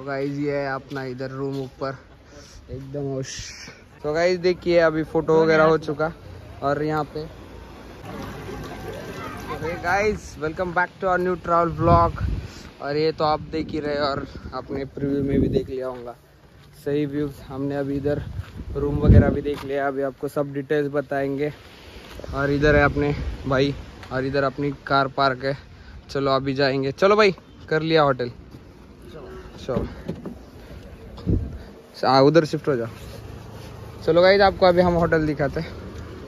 तो गाइज ये है अपना इधर रूम ऊपर एकदम होश। तो गाइज देखिए अभी फोटो वगैरह हो चुका और यहाँ पे guys welcome back to our new travel vlog. और ये तो आप देख ही रहे और आपने प्रीव्यू में भी देख लिया होगा सही व्यू। हमने अभी इधर रूम वगैरह भी देख लिया, अभी आपको सब डिटेल्स बताएंगे। और इधर है अपने भाई और इधर अपनी कार पार्क है। चलो अभी जाएंगे, चलो भाई कर लिया होटल, चलो उधर शिफ्ट हो जाओ। चलो गाइज आपको अभी हम होटल दिखाते हैं।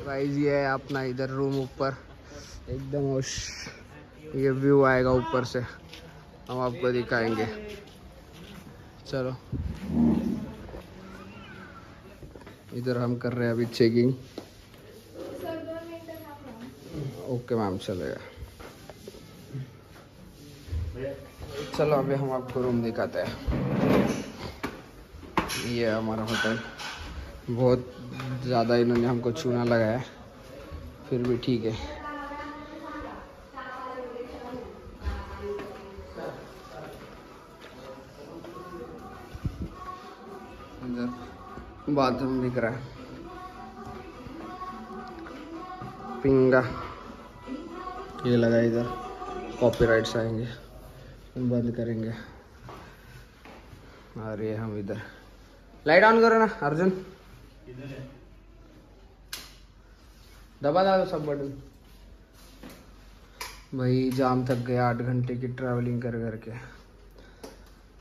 गाइज ये है अपना इधर रूम ऊपर एकदम होश। ये व्यू आएगा ऊपर से, हम आपको दिखाएंगे। चलो इधर हम कर रहे हैं अभी चेकिंग। ओके मैम चलेगा। चलो अभी हम आपको रूम दिखाते हैं। ये हमारा होटल, बहुत ज़्यादा इन्होंने हमको चूना लगाया फिर भी ठीक है। इधर बाथरूम दिख रहा है, पिंगा ये लगा, इधर कॉपीराइट्स आएंगे बंद करेंगे। और ये हम इधर लाइट ऑन करो ना अर्जुन, दबा दो सब बटन। भाई जाम थक गया 8 घंटे की ट्रैवलिंग कर करके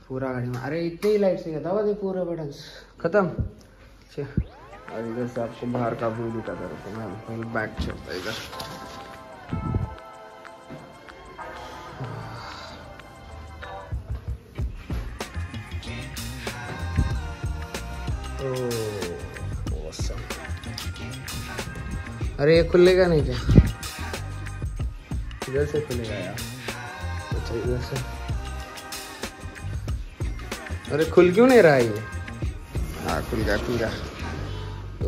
पूरा गाड़ी में। अरे इतनी ही लाइट से दबा दे पूरे बटन खत्म। और इधर से आपको बाहर का व्यू दिखाता रहता है। मैं बैक छोड़ता इधर। अरे ये खुलेगा नहीं क्या? इधर से खुलेगा यार। अच्छा इधर से। अरे खुल क्यों नहीं रहा ये? हाँ खुल गया खुल गया।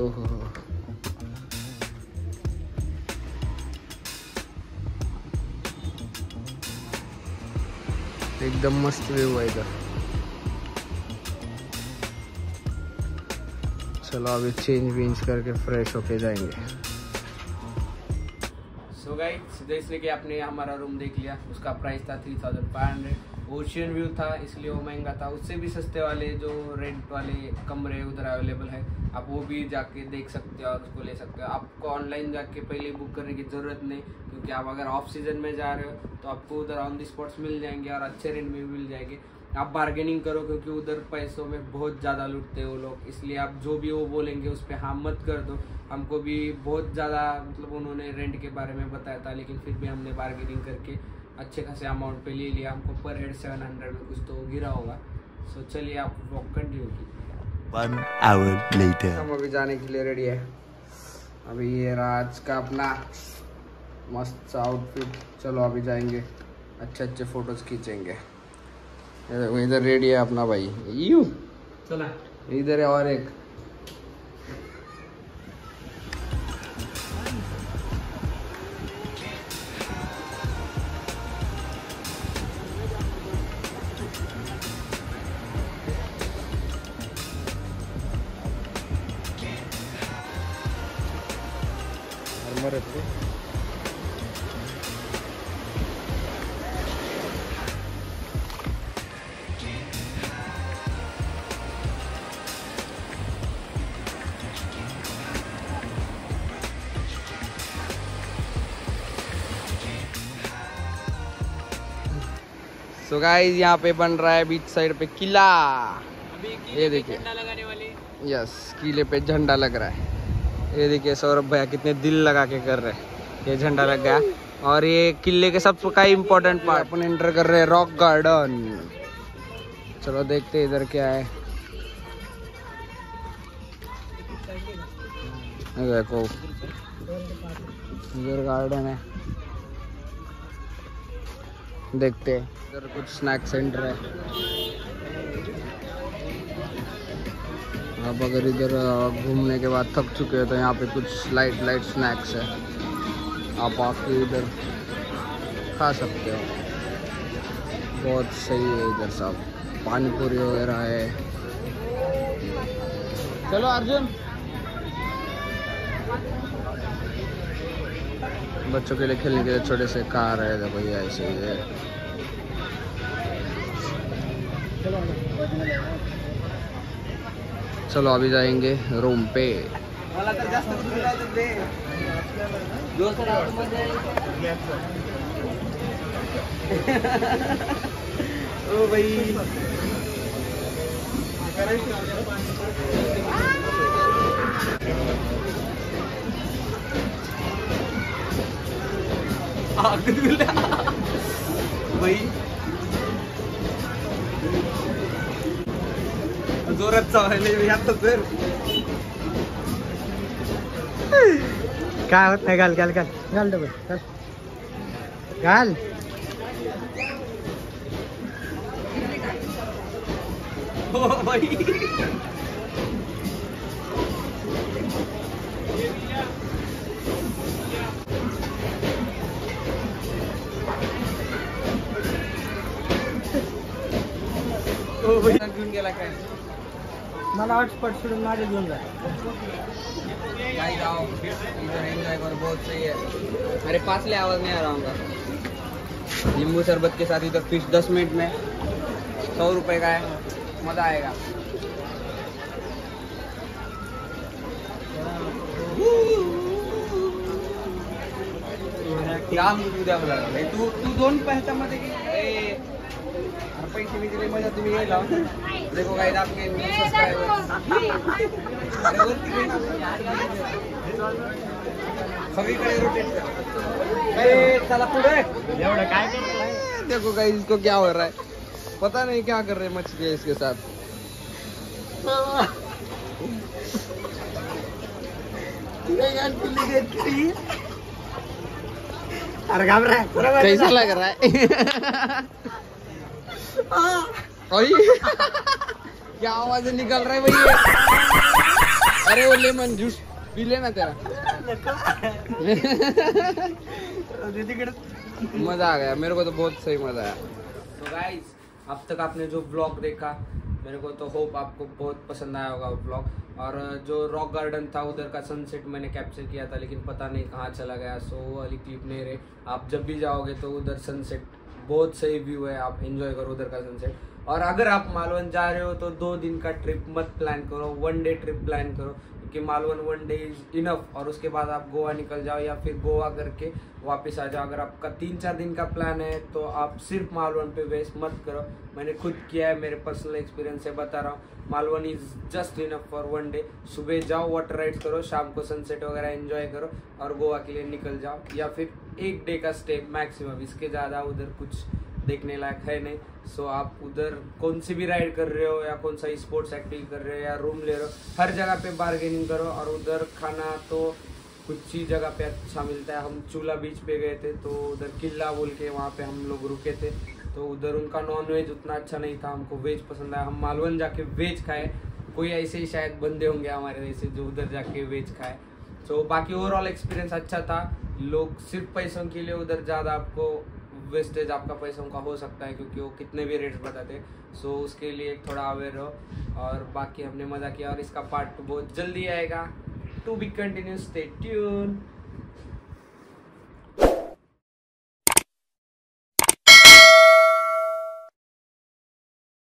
ओहो एकदम मस्त व्यू है इधर। चलो अभी चेंज वेंज करके फ्रेश होके जाएंगे। तो गाइस सीधे इसलिए आपने हमारा रूम देख लिया, उसका प्राइस था 3500। ओशियन व्यू था इसलिए वो महंगा था, उससे भी सस्ते वाले जो रेंट वाले कमरे उधर अवेलेबल है, आप वो भी जाके देख सकते हो और उसको ले सकते हो। आपको ऑनलाइन जाके पहले बुक करने की ज़रूरत नहीं, क्योंकि आप अगर ऑफ सीजन में जा रहे हो तो आपको उधर ऑन द स्पॉट्स मिल जाएंगे और अच्छे रेंट में भी मिल जाएंगे। आप बार्गेनिंग करो क्योंकि उधर पैसों में बहुत ज़्यादा लूटते हैं वो लोग, इसलिए आप जो भी वो बोलेंगे उस पर हाँ मत कर दो। हमको भी बहुत ज़्यादा मतलब उन्होंने रेंट के बारे में बताया था, लेकिन फिर भी हमने बार्गेनिंग करके अच्छे खासे अमाउंट पे ले लिया। हमको पर हेड 700 में कुछ तो गिरा होगा। सो चलिए आप वॉक कंटिन्यू कीजिए। हम अभी जाने के लिए रेडी है। अभी ये राज का अपना मस्त सा आउटफिट। चलो अभी जाएंगे, अच्छे अच्छे फोटोज़ खींचेंगे। इधर रेडी है अपना भाई यू, चला इधर है और एक। तो गाइस यहाँ पे बन रहा है बीच साइड पे किला। ये देखिए यस किले पे झंडा लग रहा है। ये देखिए सौरभ भैया कितने दिल लगा के कर रहे हैं। ये झंडा लग गया और ये किले के सबसे का इम्पोर्टेंट पार्ट। अपन एंटर कर रहे हैं रॉक गार्डन। चलो देखते हैं इधर क्या है। देखो इधर गार्डन है, देखते हैं। इधर कुछ स्नैक सेंटर है, आप अगर इधर घूमने के बाद थक चुके हो तो यहाँ पे कुछ लाइट स्नैक्स है, आप आके इधर खा सकते हो। बहुत सही है इधर सब। पानीपुरी वगैरह है। चलो अर्जुन, बच्चों के लिए खेलने के लिए छोटे से कार है। तो भैया ऐसे ही है। चलो अभी जाएंगे रूम पे। ओ भाई भाई जोरात चालले आता सर काय होत नाही। घाल घाल घाल घाल डबल घाल घाल भाई। ओ भाई घेऊन गेला काय मला हॉटस्पॉट सोडून माझे घेऊन जा। भाई जाओ इधर एंजॉय करो, बहुत सही है। अरे पास ले आवाज नहीं आ रहा हूँ। नींबू शरबत के साथ इधर फिश 10 मिनट में 100 रुपये का है, मजा आएगा। तू तू 2 पैसा मध्ये पैसे विकले मजा तुम्ही घ्यायला। देखो गाइस आपके सगळीकडे रोटेट कर। चला पुढे एवढं काय करतोय। देखो गाइस इसको क्या हो रहा है, पता नहीं क्या कर रहे मछली इसके साथ। कैसा लग रहा है? क्या आवाज निकल रहा है भाई? अरे वो लेमन जूस पी लेना तेरा। मजा आ गया, मेरे को तो बहुत सही मजा आया। तो गाइस अब तक आपने जो ब्लॉग देखा, मेरे को तो होप आपको बहुत पसंद आया होगा वो ब्लॉग। और जो रॉक गार्डन था उधर का सनसेट मैंने कैप्चर किया था, लेकिन पता नहीं कहाँ चला गया, सो वो वाली क्लिप नहीं रहे। आप जब भी जाओगे तो उधर सनसेट बहुत सही व्यू है, आप एंजॉय करो उधर का सनसेट। और अगर आप मालवन जा रहे हो तो 2 दिन का ट्रिप मत प्लान करो, 1 डे ट्रिप प्लान करो, क्योंकि मालवन 1 डे इज इनफ। और उसके बाद आप गोवा निकल जाओ या फिर गोवा करके वापस आ जाओ। अगर आपका 3-4 दिन का प्लान है तो आप सिर्फ मालवन पे वेस्ट मत करो। मैंने खुद किया है, मेरे पर्सनल एक्सपीरियंस से बता रहा हूँ। Malvan is just enough for 1 day. सुबह जाओ, वाटर राइड करो, शाम को सनसेट वगैरह एंजॉय करो और गोवा के लिए निकल जाओ। या फिर 1 डे का स्टे मैक्सिमम, इसके ज़्यादा उधर कुछ देखने लायक है नहीं। सो आप उधर कौन सी भी राइड कर रहे हो या कौन सा स्पोर्ट्स एक्टिविटी कर रहे हो या रूम ले रहे हो, हर जगह पे बार्गेनिंग करो। और उधर खाना तो कुछ ही जगह पे अच्छा मिलता है। हम चूला बीच पे गए थे तो उधर किला बोल के वहाँ पे हम लोग रुके थे, तो उधर उनका नॉन वेज उतना अच्छा नहीं था, हमको वेज पसंद आया। हम मालवन जाके वेज खाए, कोई ऐसे ही शायद बंदे होंगे हमारे जैसे जो उधर जाके वेज खाए। तो बाकी ओवरऑल एक्सपीरियंस अच्छा था। लोग सिर्फ पैसों के लिए उधर ज़्यादा आपको वेस्टेज आपका पैसों का हो सकता है, क्योंकि वो कितने भी रेट्स बताते। सो उसके लिए थोड़ा अवेयर रहो। और बाकी हमने मज़ा किया और इसका पार्ट बहुत जल्दी आएगा। To be continue, stay tune.